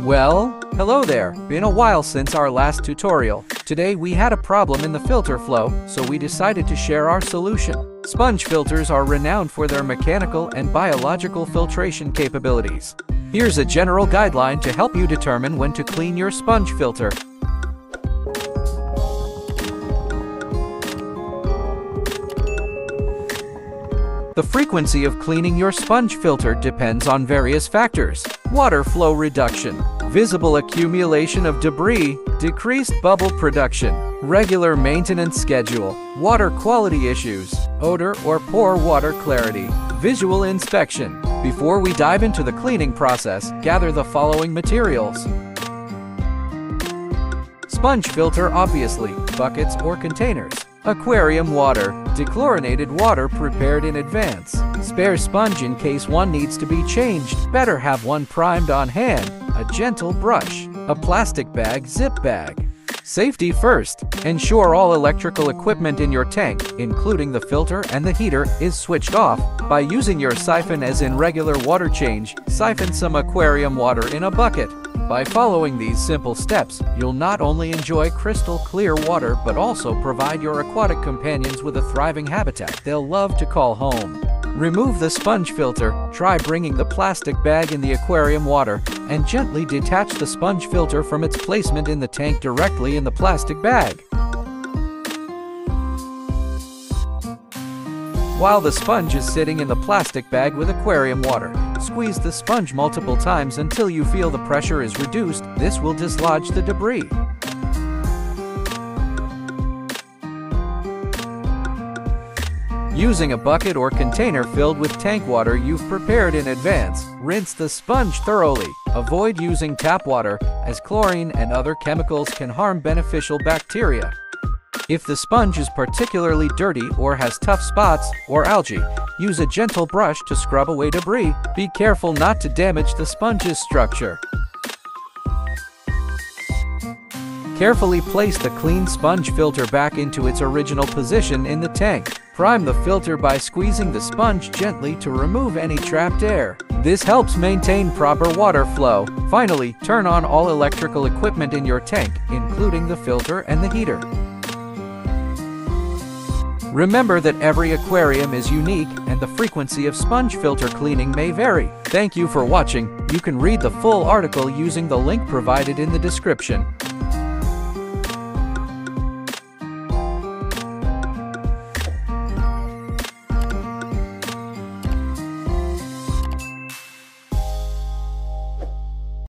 Well, hello there. Been a while since our last tutorial. Today we had a problem in the filter flow, so we decided to share our solution. Sponge filters are renowned for their mechanical and biological filtration capabilities. Here's a general guideline to help you determine when to clean your sponge filter. The frequency of cleaning your sponge filter depends on various factors: water flow reduction, visible accumulation of debris, decreased bubble production, regular maintenance schedule, water quality issues, odor or poor water clarity, visual inspection. Before we dive into the cleaning process, gather the following materials. Sponge filter, obviously, buckets or containers. Aquarium water, dechlorinated water prepared in advance. Spare sponge in case one needs to be changed, better have one primed on hand. A gentle brush, a plastic bag, zip bag. Safety first, ensure all electrical equipment in your tank, including the filter and the heater, is switched off. By using your siphon as in regular water change, siphon some aquarium water in a bucket. By following these simple steps, you'll not only enjoy crystal clear water but also provide your aquatic companions with a thriving habitat they'll love to call home. Remove the sponge filter, try bringing the plastic bag in the aquarium water, and gently detach the sponge filter from its placement in the tank directly in the plastic bag. While the sponge is sitting in the plastic bag with aquarium water, squeeze the sponge multiple times until you feel the pressure is reduced. This will dislodge the debris. Using a bucket or container filled with tank water you've prepared in advance, rinse the sponge thoroughly. Avoid using tap water, as chlorine and other chemicals can harm beneficial bacteria. If the sponge is particularly dirty or has tough spots or algae, use a gentle brush to scrub away debris. Be careful not to damage the sponge's structure. Carefully place the clean sponge filter back into its original position in the tank. Prime the filter by squeezing the sponge gently to remove any trapped air. This helps maintain proper water flow. Finally, turn on all electrical equipment in your tank, including the filter and the heater. Remember that every aquarium is unique and the frequency of sponge filter cleaning may vary. Thank you for watching. You can read the full article using the link provided in the description.